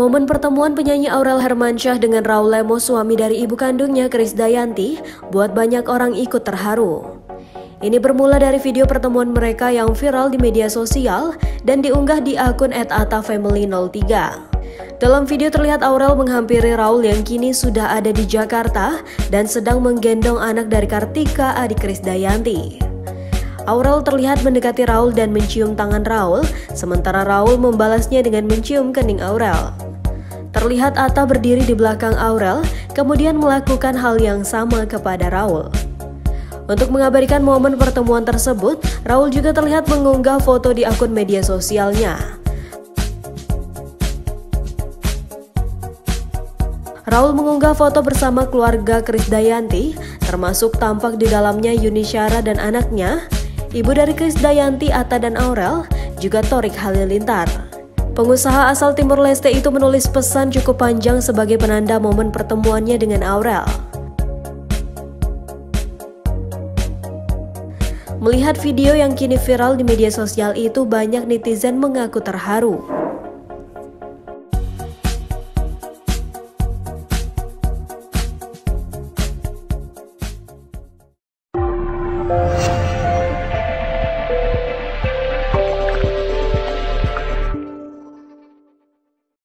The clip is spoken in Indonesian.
Momen pertemuan penyanyi Aurel Hermansyah dengan Raul Lemos, suami dari ibu kandungnya Krisdayanti, buat banyak orang ikut terharu. Ini bermula dari video pertemuan mereka yang viral di media sosial dan diunggah di akun @atafamily03. Dalam video terlihat Aurel menghampiri Raul yang kini sudah ada di Jakarta dan sedang menggendong anak dari Kartika, adik Krisdayanti. Aurel terlihat mendekati Raul dan mencium tangan Raul, sementara Raul membalasnya dengan mencium kening Aurel. Terlihat Atta berdiri di belakang Aurel, kemudian melakukan hal yang sama kepada Raul. Untuk mengabadikan momen pertemuan tersebut, Raul juga terlihat mengunggah foto di akun media sosialnya. Raul mengunggah foto bersama keluarga Krisdayanti, termasuk tampak di dalamnya Yuni Syara dan anaknya, ibu dari Krisdayanti, Atta dan Aurel, juga Torik Halilintar. Pengusaha asal Timur Leste itu menulis pesan cukup panjang sebagai penanda momen pertemuannya dengan Aurel. Melihat video yang kini viral di media sosial itu, banyak netizen mengaku terharu.